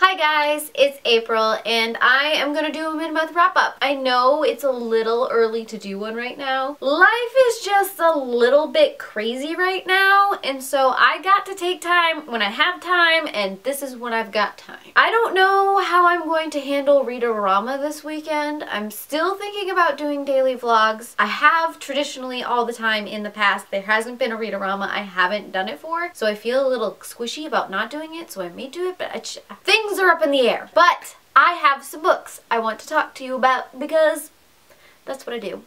Hi guys, it's April and I am gonna do a mid-month wrap-up. I know it's a little early to do one right now. Life is just a little bit crazy right now, and so I got to take time when I have time, and this is when I've got time. I don't know how I'm going to handle Read-a-rama this weekend. I'm still thinking about doing daily vlogs. I have traditionally all the time in the past. There hasn't been a Read-a-rama I haven't done it for, so I feel a little squishy about not doing it, so I may do it, but I think things are up in the air, but I have some books I want to talk to you about because that's what I do.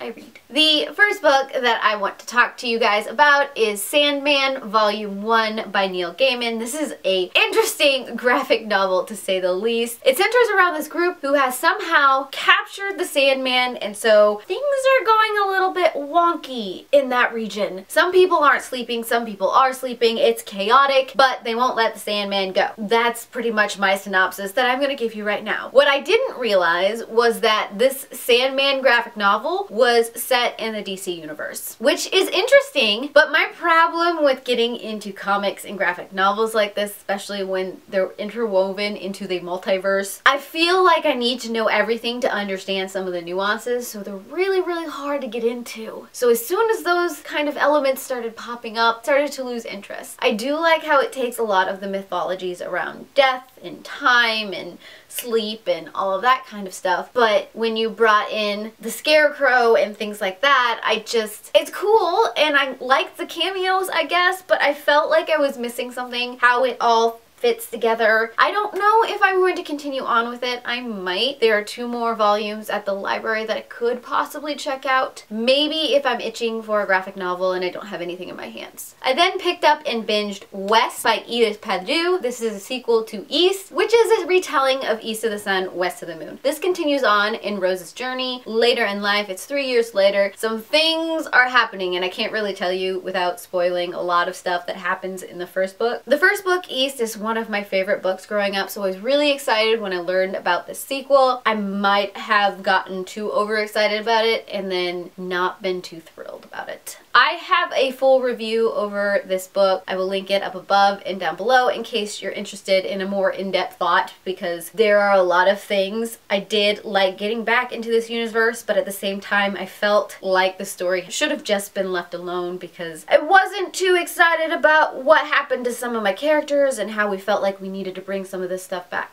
I read. The first book that I want to talk to you guys about is Sandman Volume 1 by Neil Gaiman. This is an interesting graphic novel, to say the least. It centers around this group who has somehow captured the Sandman, and so things are going a little bit wonky in that region. Some people aren't sleeping, some people are sleeping. It's chaotic, but they won't let the Sandman go. That's pretty much my synopsis that I'm gonna give you right now. What I didn't realize was that this Sandman graphic novel was set in the DC universe, which is interesting, but my problem with getting into comics and graphic novels like this, especially when they're interwoven into the multiverse, I feel like I need to know everything to understand some of the nuances, so they're really hard to get into. So as soon as those kind of elements started popping up, started to lose interest. I do like how it takes a lot of the mythologies around death and time and sleep and all of that kind of stuff, but when you brought in the Scarecrow and things like that, it's cool and I liked the cameos, I guess, but I felt like I was missing something, how it all fits together. I don't know if I'm going to continue on with it. I might. There are 2 more volumes at the library that I could possibly check out. Maybe if I'm itching for a graphic novel and I don't have anything in my hands. I then picked up and binged West by Edith Pattou. This is a sequel to East, which is a retelling of East of the Sun, West of the Moon. This continues on in Rose's journey. Later in life, it's 3 years later. Some things are happening and I can't really tell you without spoiling a lot of stuff that happens in the first book. The first book, East, is one of my favorite books growing up, so I was really excited when I learned about the sequel. I might have gotten too overexcited about it and then not been too thrilled about it. I have a full review over this book. I will link it up above and down below in case you're interested in a more in-depth thought, because there are a lot of things. I did like getting back into this universe, but at the same time I felt like the story should have just been left alone because I wasn't too excited about what happened to some of my characters and how we felt like we needed to bring some of this stuff back.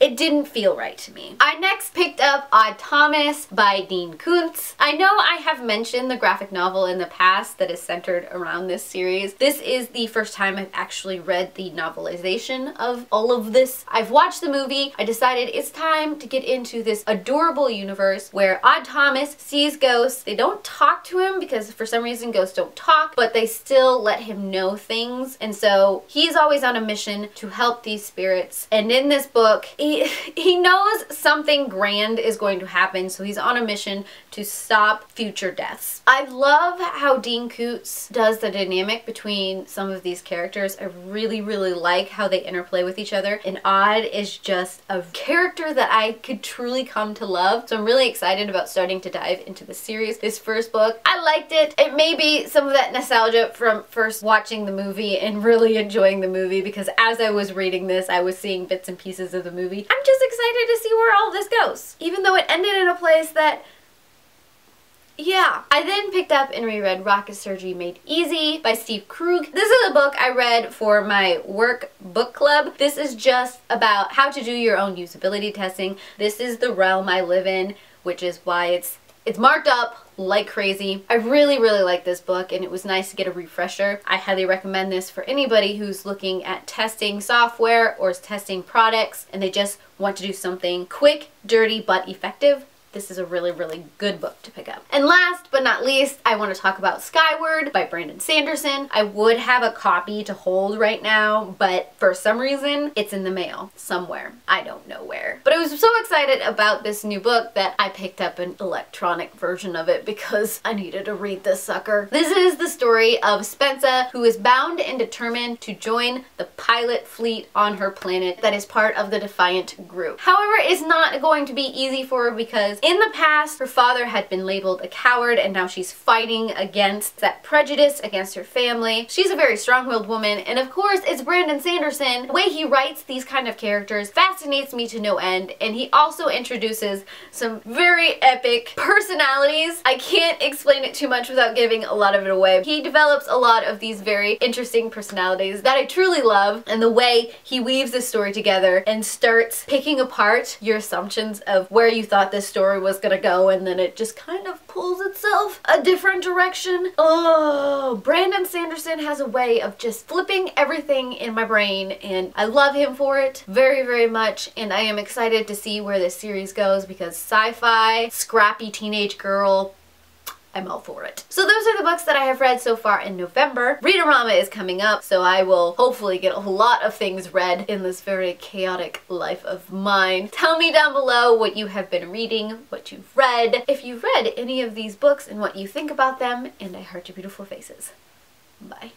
It didn't feel right to me. I next picked up Odd Thomas by Dean Koontz. I know I have mentioned the graphic novel in the past that is centered around this series. This is the first time I've actually read the novelization of all of this. I've watched the movie. I decided it's time to get into this adorable universe where Odd Thomas sees ghosts. They don't talk to him because for some reason ghosts don't talk, but they still let him know things. And so he's always on a mission to help these spirits, and in this book he knows something grand is going to happen, so he's on a mission to stop future deaths. I love how Dean Koontz does the dynamic between some of these characters. I really like how they interplay with each other, and Odd is just a character that I could truly come to love, so I'm really excited about starting to dive into the series. This first book, I liked it. It may be some of that nostalgia from first watching the movie and really enjoying the movie, because as I was reading this, I was seeing bits and pieces of the movie. I'm just excited to see where all this goes, even though it ended in a place that, yeah. I then picked up and reread Rocket Surgery Made Easy by Steve Krug. This is a book I read for my work book club. This is just about how to do your own usability testing. This is the realm I live in, which is why it's marked up like crazy. I really like this book, and it was nice to get a refresher. I highly recommend this for anybody who's looking at testing software or testing products and they just want to do something quick, dirty, but effective. This is a really good book to pick up. And last but not least, I want to talk about Skyward by Brandon Sanderson. I would have a copy to hold right now, but for some reason, it's in the mail somewhere. I don't know where. But I was so excited about this new book that I picked up an electronic version of it because I needed to read this sucker. This is the story of Spensa, who is bound and determined to join the pilot fleet on her planet that is part of the Defiant group. However, it's not going to be easy for her because because in the past her father had been labeled a coward, and now she's fighting against that prejudice against her family. She's a very strong-willed woman, and of course it's Brandon Sanderson. The way he writes these kind of characters fascinates me to no end, and he also introduces some very epic personalities. I can't explain it too much without giving a lot of it away. He develops a lot of these very interesting personalities that I truly love, and the way he weaves the story together and starts picking apart your assumptions of where you thought this story was gonna go, and then it just kind of pulls itself a different direction. Oh, Brandon Sanderson has a way of just flipping everything in my brain, and I love him for it very, very much, and I am excited to see where this series goes, because sci-fi, scrappy teenage girl, I'm all for it. So those are the books that I have read so far in November. Readorama is coming up, so I will hopefully get a lot of things read in this very chaotic life of mine. Tell me down below what you have been reading, what you've read, if you've read any of these books, and what you think about them, and I heart your beautiful faces. Bye.